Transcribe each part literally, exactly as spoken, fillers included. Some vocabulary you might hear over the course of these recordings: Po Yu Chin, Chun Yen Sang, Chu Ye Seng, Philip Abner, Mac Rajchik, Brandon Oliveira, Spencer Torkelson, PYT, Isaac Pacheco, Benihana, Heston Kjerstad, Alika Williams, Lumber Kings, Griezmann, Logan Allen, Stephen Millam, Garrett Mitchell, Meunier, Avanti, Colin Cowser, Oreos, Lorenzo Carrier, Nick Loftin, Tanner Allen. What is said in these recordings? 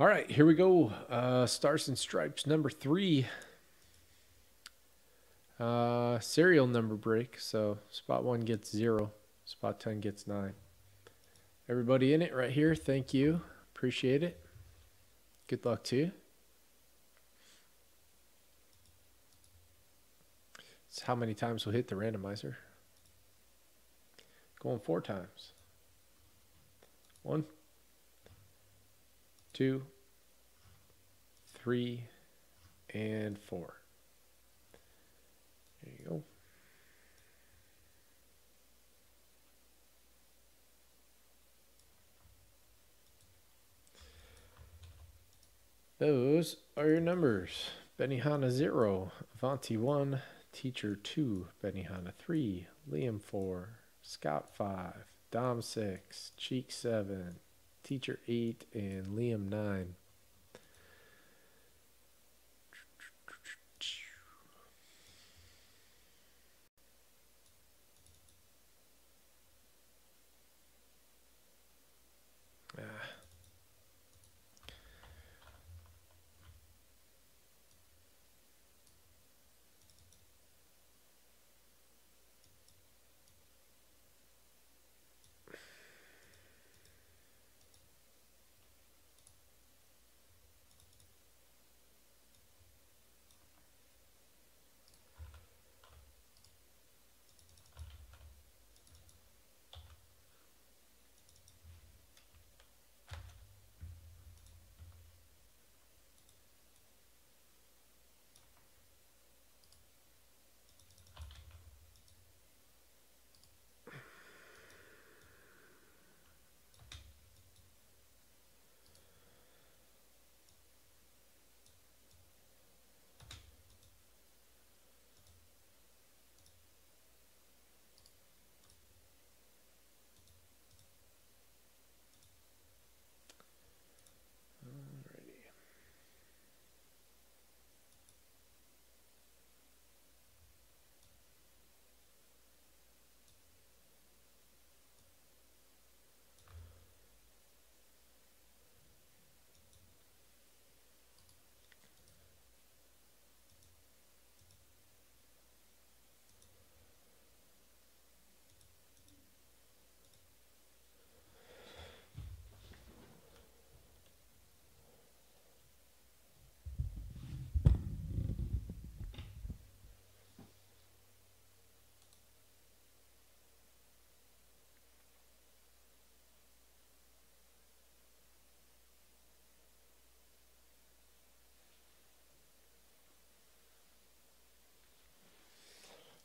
All right, here we go. Uh, Stars and Stripes, number three. Uh, serial number break, so spot one gets zero. Spot ten gets nine. Everybody in it right here, thank you. Appreciate it. Good luck to you. That's how many times we'll hit the randomizer. Going four times. One, two, three, and four. There you go. Those are your numbers. Benihana zero, Avanti one, Teacher two, Benihana three, Liam four, Scott five, Dom six, Cheek seven, Teacher eight, and Liam nine.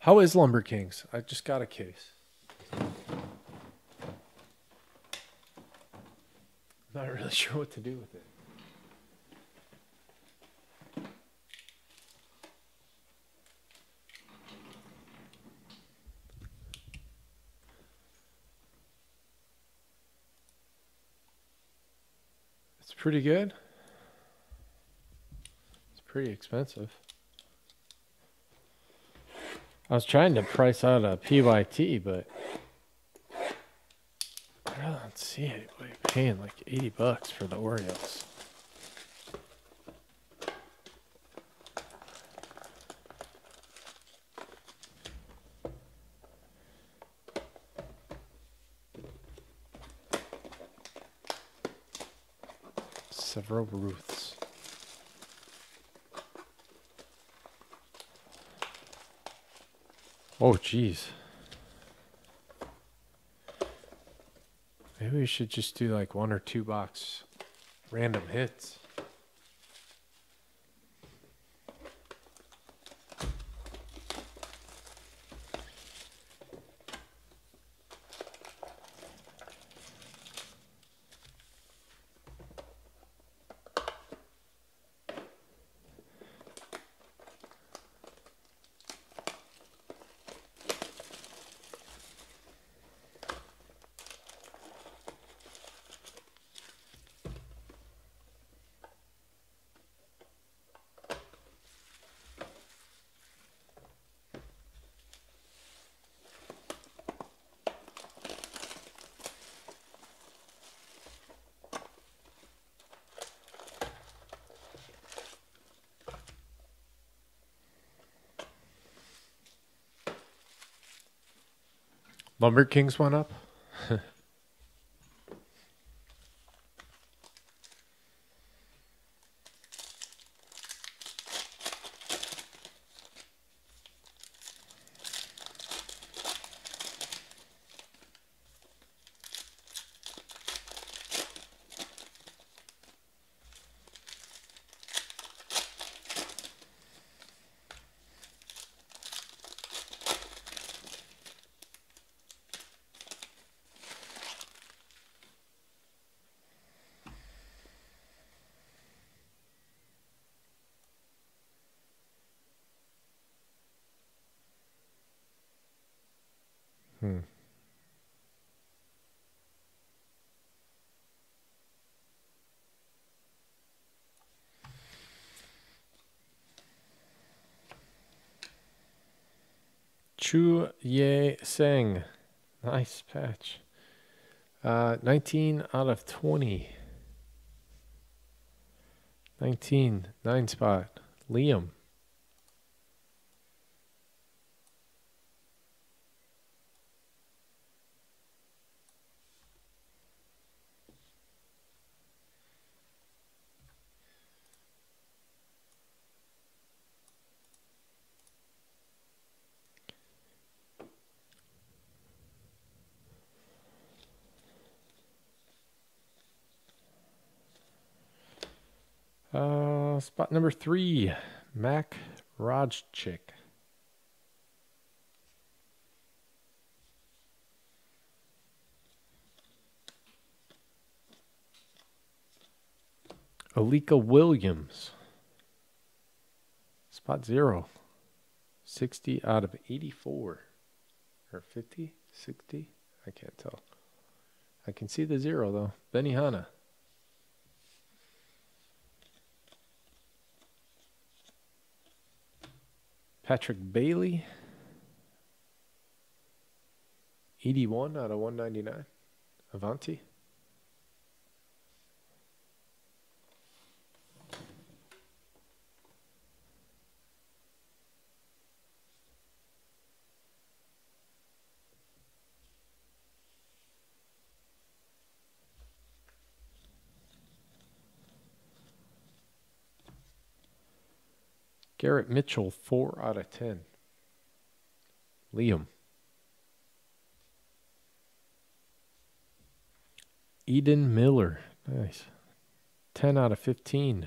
How is Lumber Kings? I just got a case. Not really sure what to do with it. It's pretty good. It's pretty expensive. I was trying to price out a P Y T, but I don't see anybody paying like eighty bucks for the Oreos. Several Ruths. Oh, geez. Maybe we should just do like one or two box random hits. Lumber Kings went up. Hmm. Chu Ye Seng. Nice patch. Uh, nineteen out of twenty. nineteen, nine spot. Liam. Uh, spot number three, Mac Rajchik. Alika Williams. Spot zero. sixty out of eighty-four. Or fifty? sixty? I can't tell. I can see the zero though. Benihana. Patrick Bailey, eighty-one out of one ninety-nine, Avanti. Garrett Mitchell, four out of ten. Liam. Eden Miller. Nice. ten out of fifteen.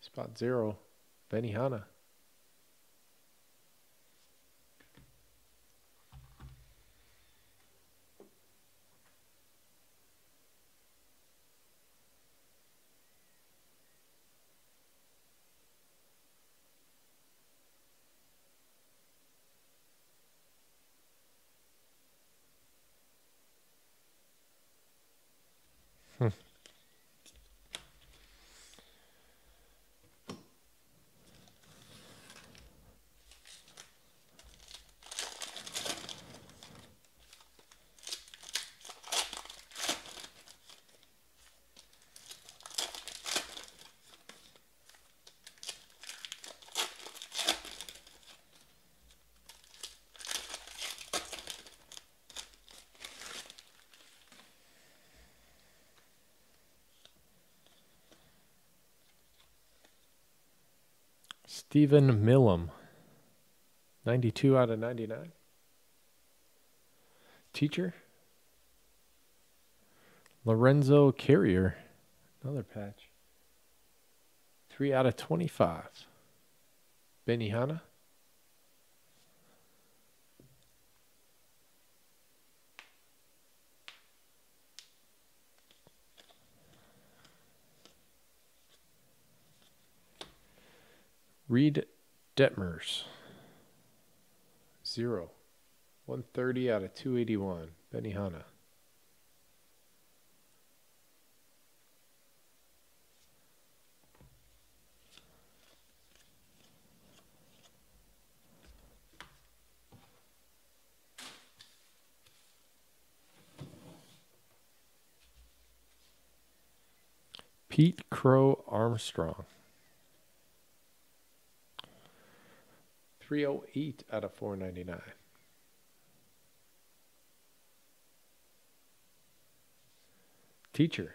Spot zero. Benihana. Stephen Millam, ninety-two out of ninety-nine. Teacher. Lorenzo Carrier, another patch. three out of twenty-five. Benihana. Reid Detmers, zero. one thirty out of two eighty-one. Benihana. Pete Crow Armstrong. three oh eight out of four ninety-nine. teacher.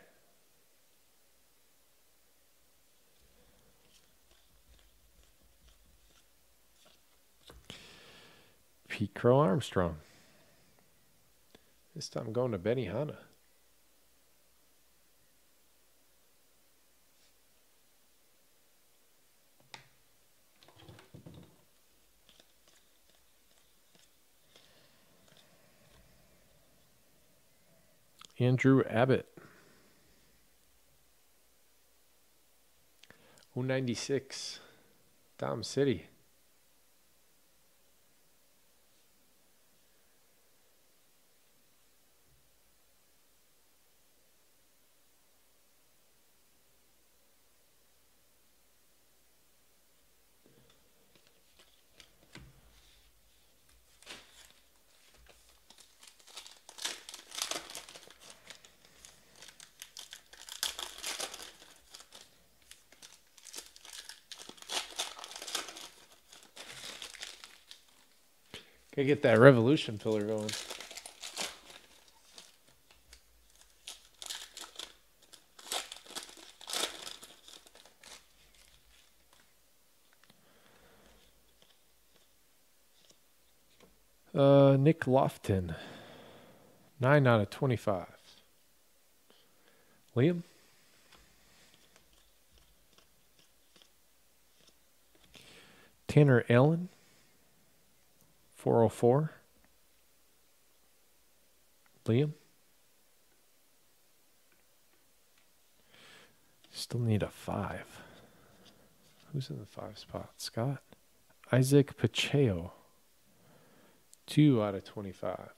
Pete Crow Armstrong. This time going to Benihana. Andrew Abbott. oh ninety-six. Dom City. Gotta get that revolution pillar going. Uh, Nick Loftin, nine out of twenty-five. Liam. Tanner Allen. four oh four. Liam. Still need a five. Who's in the five spot? Scott. Isaac Pacheco. two out of twenty-five.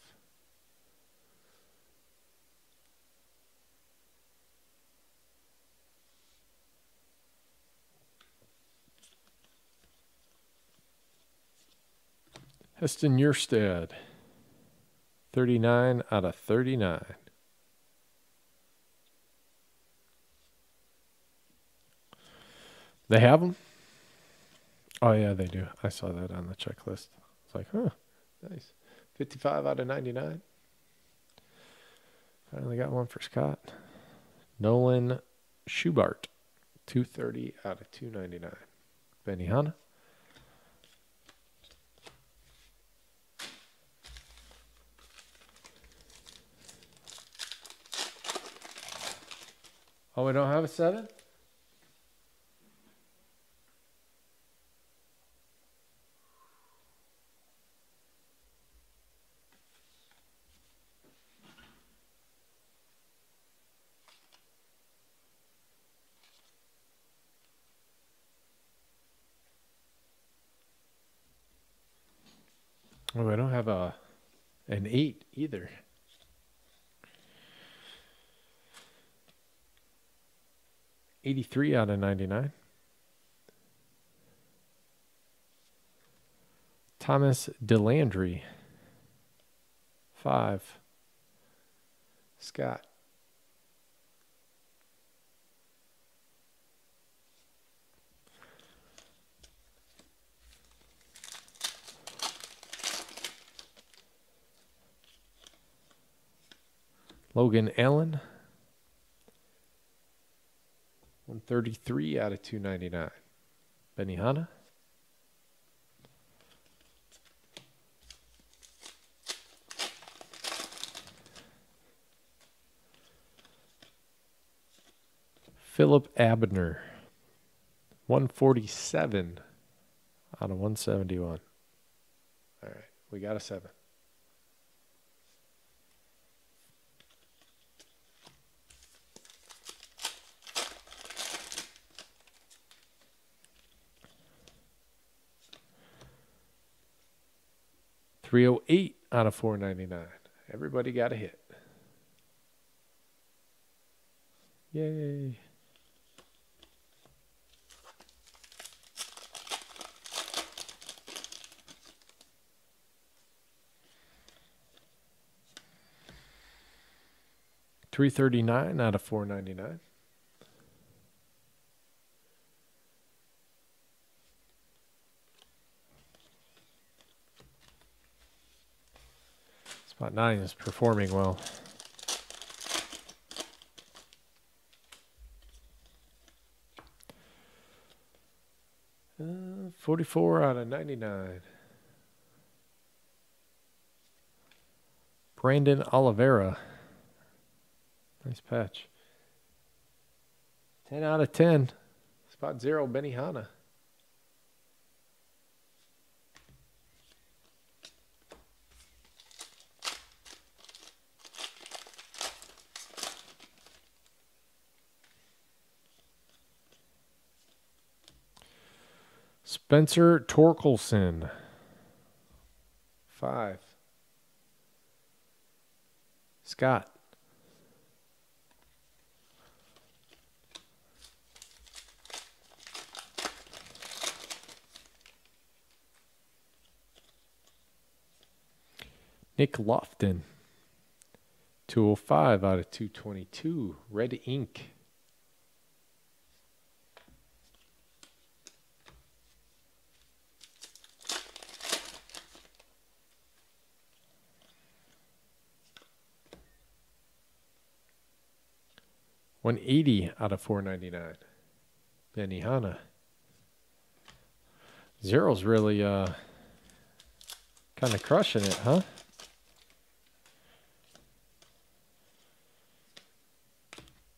Heston Kjerstad, thirty-nine out of thirty-nine. They have them? Oh, yeah, they do. I saw that on the checklist. It's like, huh, nice. fifty-five out of ninety-nine. Finally got one for Scott. Nolan Schubart, two thirty out of two ninety-nine. Benihana. Oh, we don't have a seven? Oh, we don't have a an eight either. eighty-three out of ninety-nine. Thomas Delandry. five. Scott. Logan Allen. one thirty-three out of two ninety-nine. Benihana. Philip Abner. one forty-seven out of one seventy-one. All right, we got a seven. three oh eight out of four ninety-nine. Everybody got a hit. Yay. three thirty-nine out of four ninety-nine. Spot nine is performing well. Uh, forty-four out of ninety-nine. Brandon Oliveira. Nice patch. ten out of ten. Spot zero, Benihana. Spencer Torkelson. Five. Scott. Nick Loftin. two oh five out of two twenty-two. Red ink. one eighty out of four ninety-nine. Benihana. Zero's really uh, kind of crushing it, huh?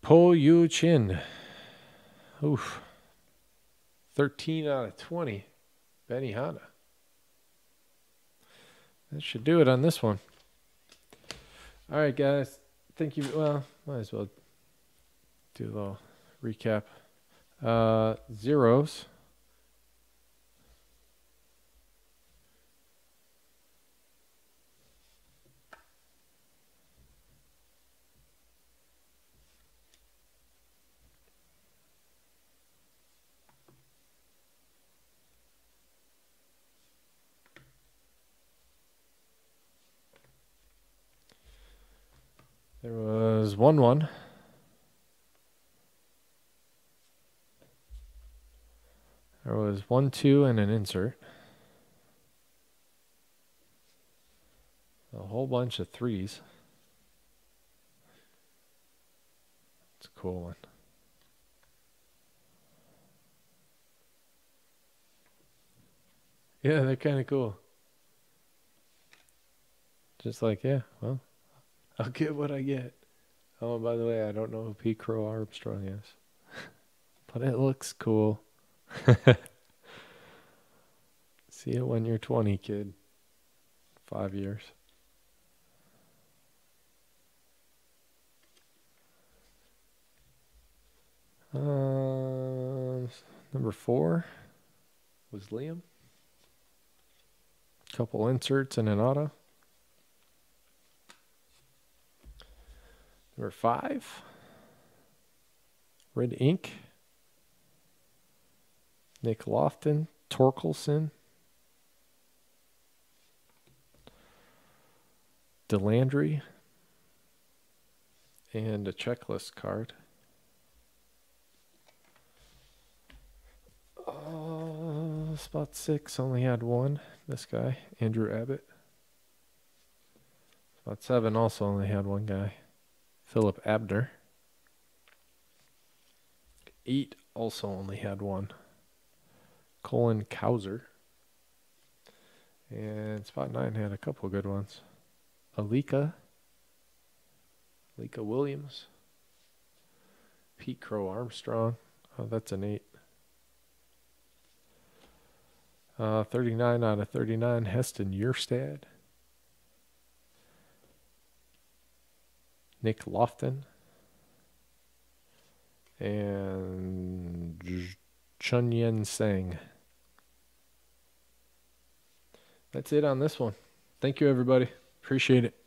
Po Yu Chin. Oof. thirteen out of twenty. Benihana. That should do it on this one. All right, guys. Thank you. Well, might as well do a little recap. Uh, zeros. There was one one. There was one, two, and an insert. A whole bunch of threes. It's a cool one. Yeah, they're kind of cool. Just like, yeah, well, I'll get what I get. Oh, and by the way, I don't know who Pete Crow Armstrong is. But it looks cool. See it when you're twenty, kid. Five years. Uh, number four was Liam. Couple inserts and an auto. Number five, red ink. Nick Loftin, Torkelson, Delandry, and a checklist card. Uh, spot six only had one. This guy, Andrew Abbott. Spot seven also only had one guy, Philip Abner. Eight also only had one. Colin Cowser. And spot nine had a couple good ones. Alika. Alika Williams. Pete Crow Armstrong. Oh, that's an eight. Uh, thirty-nine out of thirty-nine. Heston Kjerstad. Nick Loftin. And Chun Yen Sang. That's it on this one. Thank you, everybody. Appreciate it.